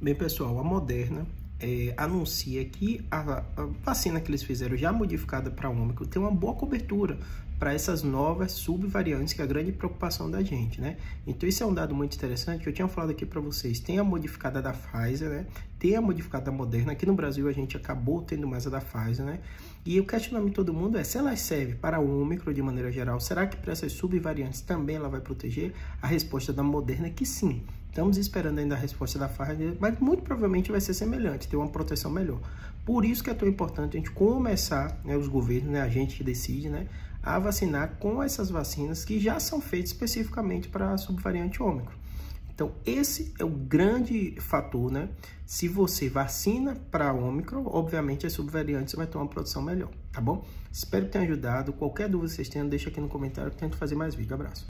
Bem, pessoal, a Moderna anuncia que a vacina que eles fizeram já modificada para Ômicron tem uma boa cobertura para essas novas subvariantes, que é a grande preocupação da gente, né? Então, isso é um dado muito interessante que eu tinha falado aqui para vocês. Tem a modificada da Pfizer, né? Tem a modificada da Moderna. Aqui no Brasil, a gente acabou tendo mais a da Pfizer, né? E o questionamento de todo mundo é se ela serve para o Ômicron de maneira geral, será que para essas subvariantes também ela vai proteger? A resposta da Moderna é que sim. Estamos esperando ainda a resposta da Pfizer, mas muito provavelmente vai ser semelhante, ter uma proteção melhor. Por isso que é tão importante a gente começar, né, os governos, né, a gente que decide, né, a vacinar com essas vacinas que já são feitas especificamente para a subvariante Ômicron. Então, esse é o grande fator, né? Se você vacina para Ômicron, obviamente as subvariantes vai ter uma proteção melhor, tá bom? Espero que tenha ajudado. Qualquer dúvida que vocês tenham, deixa aqui no comentário que eu tento fazer mais vídeo. Abraço.